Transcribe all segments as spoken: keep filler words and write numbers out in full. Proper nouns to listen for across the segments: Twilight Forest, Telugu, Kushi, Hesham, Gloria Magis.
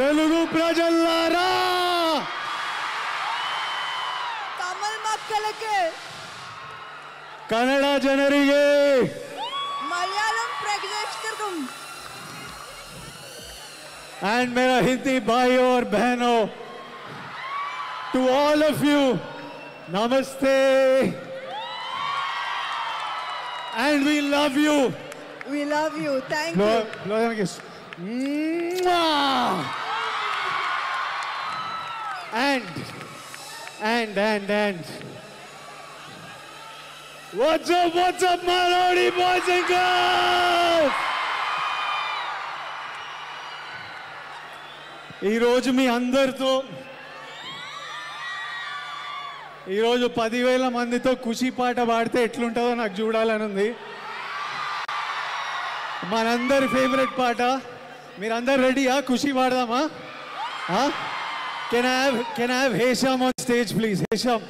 Telugu prajallara Tamil makkalakke Kannada janarige Malayalam prajallarkum and mera Hindi bhai aur behno to all of you namaste and we love you we love you thank Glo you Gloria Magis Mwah! And, and, and, and. What's up, what's up, Marwari boys and girls? Ee roju mi andartho, ee roju ten thousand mandito kushi paata paadte etluntado naaku choodalani undi. Manandar favorite paata. Miranda ready, huh? Kushi Vardam, huh? Huh? Can I have, can I have Hesham on stage, please? Hesham.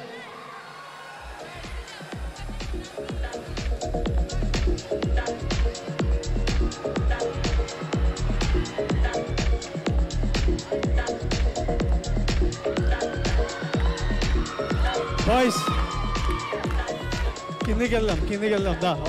Boys. Kinni kellam, kinni kellam, da.